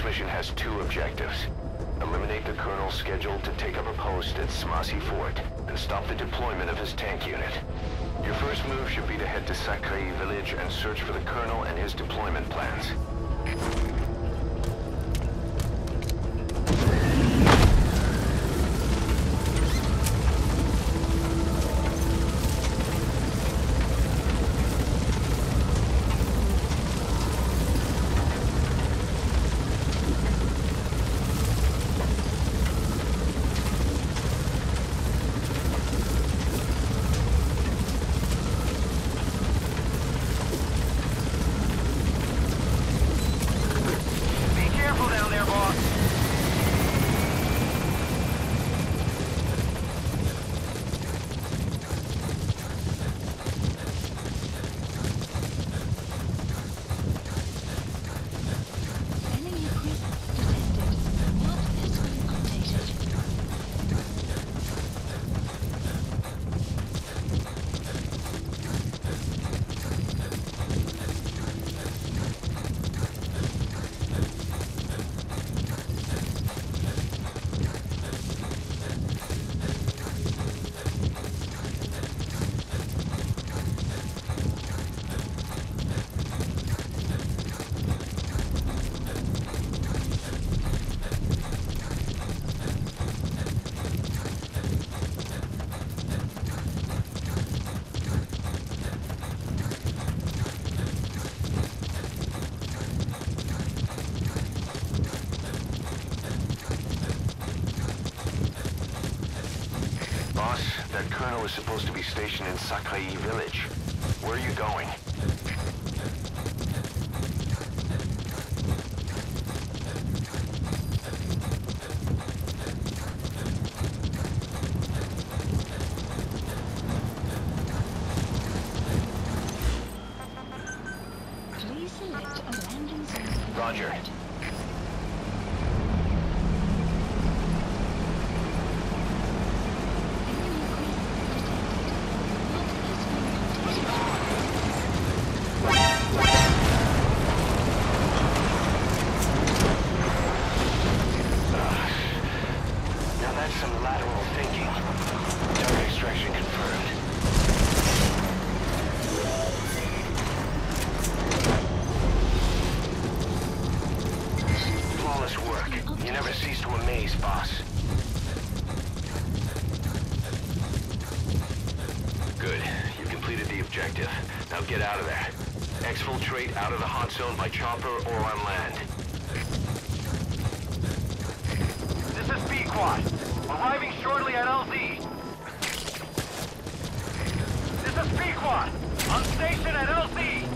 This mission has two objectives. Eliminate the colonel scheduled to take up a post at Smasi Fort and stop the deployment of his tank unit. Your first move should be to head to Sakai Village and search for the colonel and his deployment plans. That colonel is supposed to be stationed in Sakai Village. Where are you going? Please select a landing zone. Roger. Objective. Now get out of there. Exfiltrate out of the hot zone by chopper or on land. This is Pequod. Arriving shortly at LZ. This is Pequod. On station at LZ.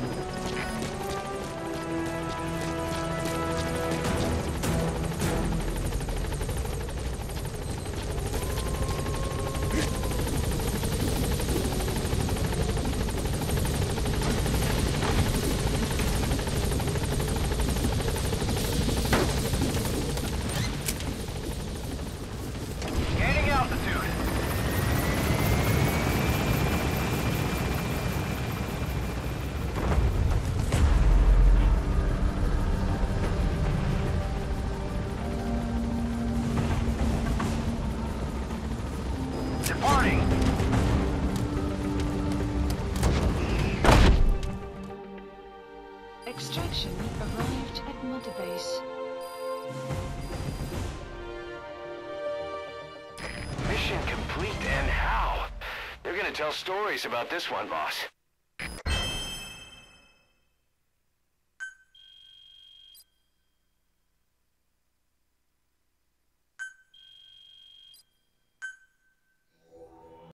Extraction arrived at mother base. Mission complete, and how? They're gonna tell stories about this one, boss.